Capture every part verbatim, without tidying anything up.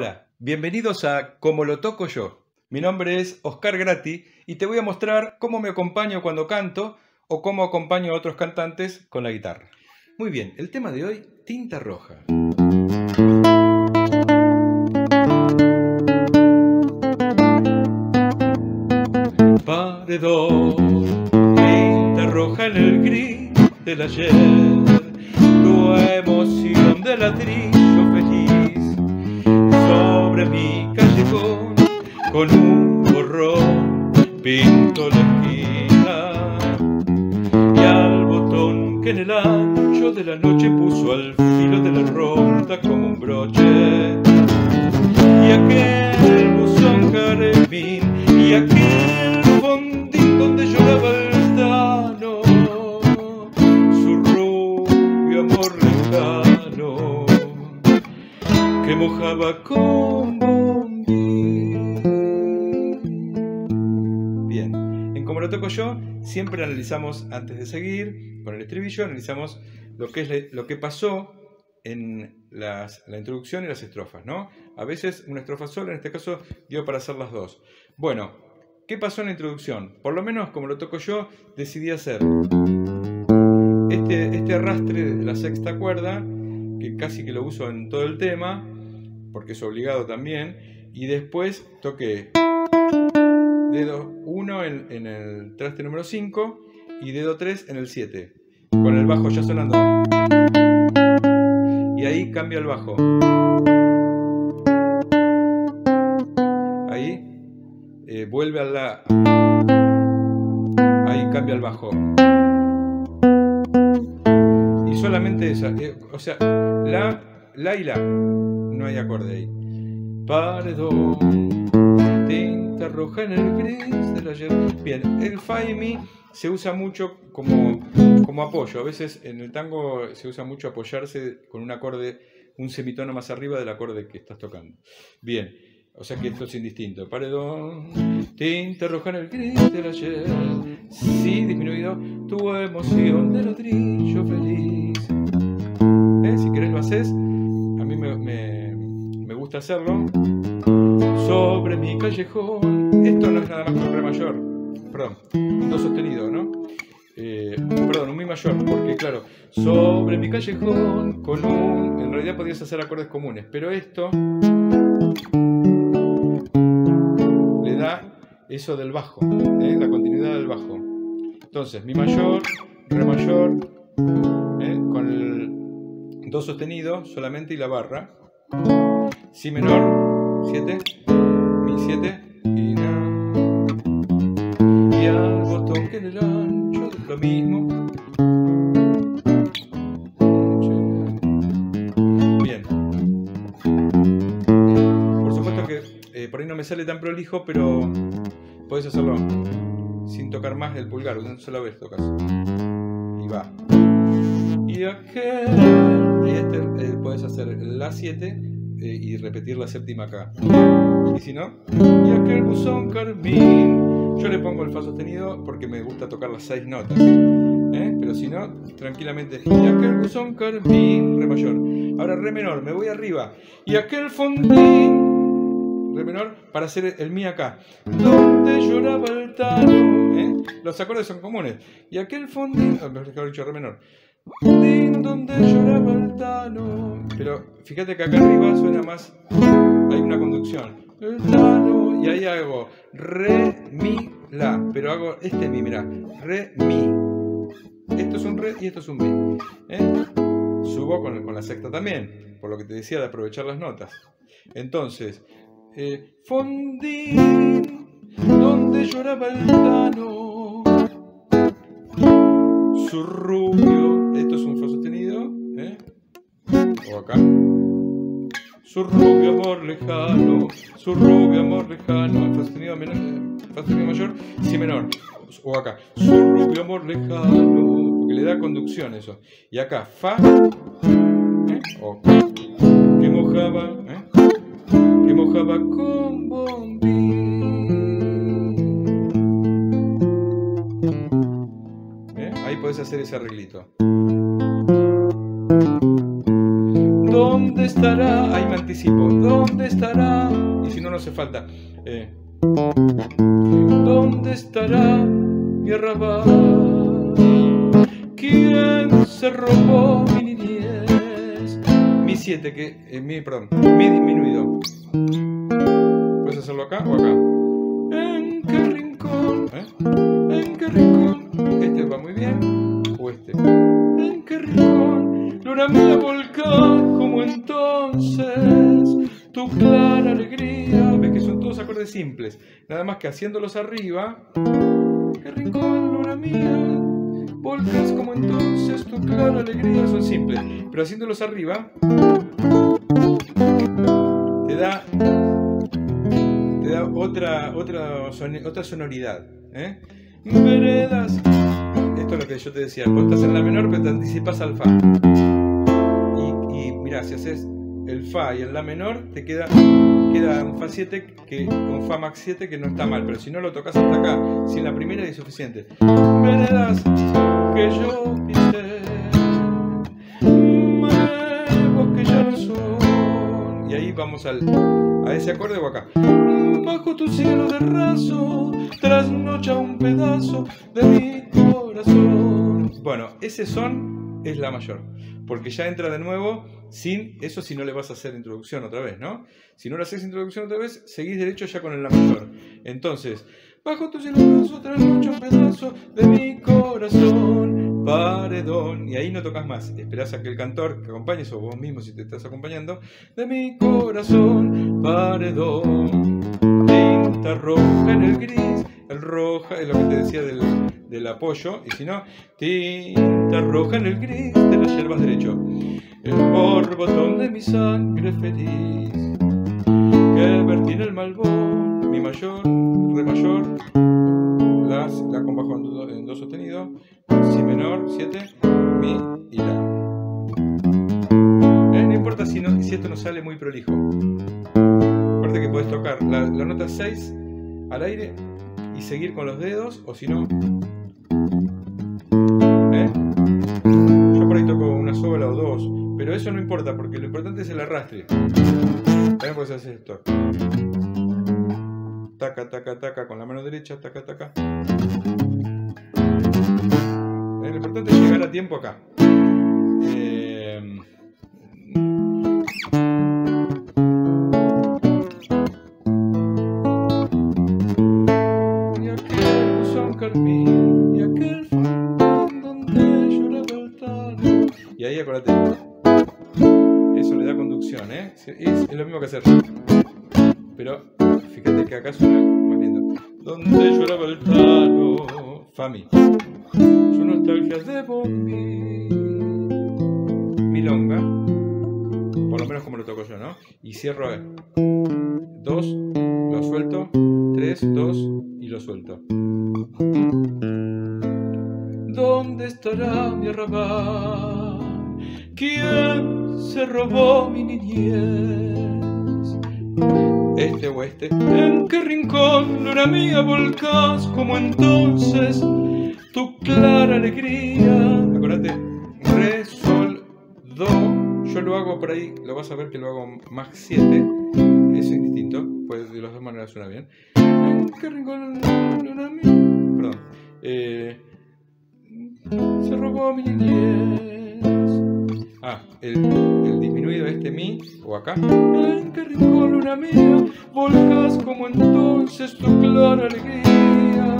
Hola, bienvenidos a Como lo toco yo. Mi nombre es Oscar Gratti y te voy a mostrar cómo me acompaño cuando canto o cómo acompaño a otros cantantes con la guitarra. Muy bien, el tema de hoy, Tinta Roja. Paredón, tinta roja en el gris del ayer, tu emoción de ladrillo feliz. Sobre mi callejón, con un borrón pinto la esquina, y al botón que en el ancho de la noche puso al filo de la ronda como un broche. Y aquel buzón caremín, y aquel bondín donde lloraba el dano, su rubio amor lejano, que mojaba con bombín. Bien, en Como lo toco yo, siempre analizamos, antes de seguir con el estribillo, analizamos lo que, es, lo que pasó en las, la introducción y las estrofas, ¿no? A veces una estrofa sola, en este caso dio para hacer las dos. Bueno, ¿qué pasó en la introducción? Por lo menos, como lo toco yo, decidí hacer este, este arrastre de la sexta cuerda, que casi que lo uso en todo el tema, porque es obligado también, y después toqué dedo uno en, en el traste número cinco y dedo tres en el siete, con el bajo ya sonando. Y ahí cambia el bajo. Ahí eh, vuelve a la. Ahí cambia el bajo. Y solamente esa. Eh, o sea, la, la y la. No hay acorde ahí. Paredón, tinta roja en el gris del ayer. Bien, el fa y mi se usa mucho como, como apoyo. A veces en el tango se usa mucho apoyarse con un acorde, un semitono más arriba del acorde que estás tocando. Bien, o sea que esto es indistinto. Paredón, tinta roja en el gris del ayer, si disminuido tu emoción de ladrillo feliz. ¿Eh? Si querés lo haces, a mí me, me, me gusta hacerlo. Sobre mi callejón, esto no es nada más que un re mayor. Perdón, un do sostenido, ¿no? Eh, perdón, un mi mayor, porque claro, sobre mi callejón con un... En realidad podías hacer acordes comunes, pero esto le da eso del bajo, ¿eh? La continuidad del bajo. Entonces, mi mayor, re mayor, ¿eh? Con el do sostenido solamente y la barra. Si menor, siete, mi siete y nada. Al botón que en el ancho, lo mismo. Bien. Por supuesto que eh, por ahí no me sale tan prolijo, pero podés hacerlo sin tocar más el pulgar, una sola vez tocas. Y va. Y aquel. Y este eh, podés hacer la siete eh, y repetir la séptima acá. Y si no, y aquel buzón carmín. Yo le pongo el fa sostenido porque me gusta tocar las seis notas, ¿eh? Pero si no, tranquilamente. Y aquel buzón carmín, re mayor. Ahora re menor, me voy arriba. Y aquel fondín, re menor, para hacer el mi acá. Donde lloraba el tano, ¿eh? Los acordes son comunes. Y aquel fondín, oh, mejor dicho, re menor. Fondín, donde lloraba el tano. Pero fíjate que acá arriba suena más, hay una conducción. El tano, y ahí hago re, mi, la, pero hago este mi, mirá, re, mi, esto es un re y esto es un mi, ¿eh? Subo con, con la sexta también, por lo que te decía de aprovechar las notas. Entonces, eh, fondín, donde lloraba el tano, su rubio, esto es un fa sostenido, ¿eh? O acá. Su rubio amor lejano, su rubio amor lejano, en fa sostenido mayor, si menor, o acá, su rubio amor lejano, porque le da conducción eso, y acá, fa, ¿eh? O, que mojaba, ¿eh? Que mojaba con bombín, ¿eh? Ahí podés hacer ese arreglito. ¿Dónde estará? Ahí me anticipo. ¿Dónde estará? Y si no, no hace falta. Eh. ¿Dónde estará mi arrabal? ¿Quién se robó mi niñez? Mi siete, que eh, mi, perdón, mi disminuido. ¿Puedes hacerlo acá o acá? ¿En qué rincón? ¿Eh? ¿En qué rincón? Este va muy bien. O este. ¿En qué rincón? Luna mía volcada como entonces. Tu clara alegría. Ves que son todos acordes simples. Nada más que haciéndolos arriba. ¿Qué rincón, luna mía? Volcas como entonces, tu clara alegría. Son simples, pero haciéndolos arriba te da, te da otra, otra, son, otra sonoridad, ¿eh? Veredas. Esto es lo que yo te decía. Vos estás en la menor, pero te anticipas al fa. Y, y mirá, si haces el fa y el la menor, te queda, queda un fa siete, que, un fa max siete, que no está mal, pero si no lo tocas hasta acá, sin la primera es suficiente. Veredas que yo pisé, nuevos que ya no son. Y ahí vamos al, a ese acorde o acá. Bajo tu cielo de raso, trasnocha un pedazo de mi corazón. Bueno, ese son es la mayor, porque ya entra de nuevo sin eso. Si no le vas a hacer introducción otra vez, ¿no? Si no le haces introducción otra vez, seguís derecho ya con el la mayor. Entonces, bajo tu cielo de raso, trasnocha un pedazo de mi corazón, paredón. Y ahí no tocas más, esperás a que el cantor que acompañes, o vos mismo si te estás acompañando, de mi corazón, paredón. Tinta roja en el gris, el roja es lo que te decía del, del apoyo. Y si no, tinta roja en el gris de las hierbas derecho. El borbotón de mi sangre feliz que vertí en el malvón, mi mayor, re mayor, las, la con bajo en do, en do sostenido, si menor, siete, mi y la. Eh, no importa si, no, si esto no sale muy prolijo. Aparte que podés tocar la, la nota seis al aire y seguir con los dedos, o si no, ¿eh? Yo por ahí toco una sola o dos, pero eso no importa, porque lo importante es el arrastre. También podés hacer esto. Taca, taca, taca con la mano derecha, taca, taca. Lo importante es llegar a tiempo acá. Eh... Y aquel fondo donde lloraba el tarro. Y ahí acuérdate, eso le da conducción, ¿eh? Es, es lo mismo que hacer, pero fíjate que acá suena más lindo. Donde lloraba el tarro, Fami. Yo nostalgia de Bombay. Milonga, por lo menos como lo toco yo, ¿no? Y cierro eh. dos, lo suelto, tres, dos y lo suelto. ¿Dónde estará mi arrabal? ¿Quién se robó mi niñez? Este o este. ¿En qué rincón, luna mía, volcás como entonces tu clara alegría? Acuérdate, re, sol, do. Yo lo hago por ahí, lo vas a ver que lo hago más siete. Eso es distinto, pues de las dos maneras suena bien. ¿En qué rincón, luna mía? Perdón. Eh... Se robó mi niñez. Ah, el, el disminuido este mi, o acá. En qué rincón, luna mía, volcás como entonces tu clara alegría.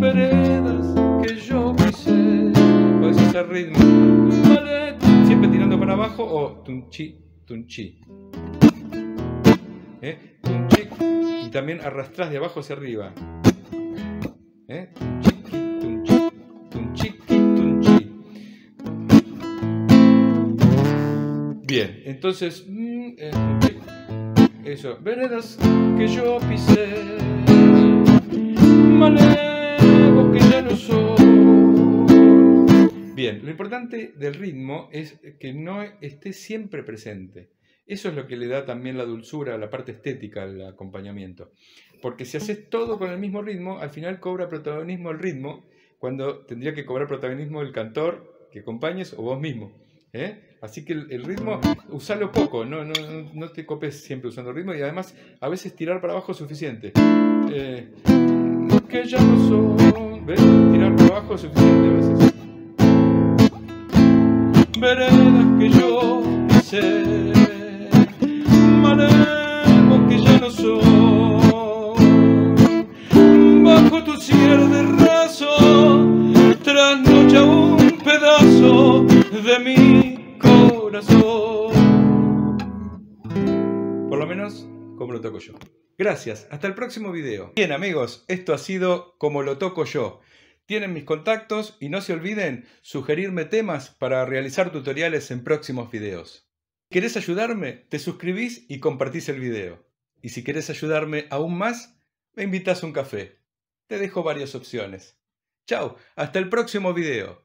Veredas que yo pisé. Podés hacer ritmo, vale, siempre tirando para abajo, o tunchi, tunchi, ¿eh? Tunchi. Y también arrastrás de abajo hacia arriba, ¿eh? Bien, entonces, mm, eh, eso, veredas que yo pisé, malevos que ya no son. Bien, lo importante del ritmo es que no esté siempre presente. Eso es lo que le da también la dulzura, la parte estética al acompañamiento. Porque si haces todo con el mismo ritmo, al final cobra protagonismo el ritmo, cuando tendría que cobrar protagonismo el cantor que acompañes o vos mismo, ¿eh? Así que el, el ritmo, usalo poco, no, no, no te copes siempre usando el ritmo, y además a veces tirar para abajo es suficiente. Eh, que ya no son, ¿ves? Tirar para abajo es suficiente a veces. Veredas que yo sé, manejo que ya no son, bajo tu cierre de raso, trasnocha un pedazo de mi corazón. Por lo menos como lo toco yo. Gracias, hasta el próximo video. Bien amigos, esto ha sido Como lo toco yo. Tienen mis contactos y no se olviden sugerirme temas para realizar tutoriales en próximos videos. Si querés ayudarme, te suscribís y compartís el video. Y si querés ayudarme aún más, me invitás a un café. Te dejo varias opciones. Chao, hasta el próximo video.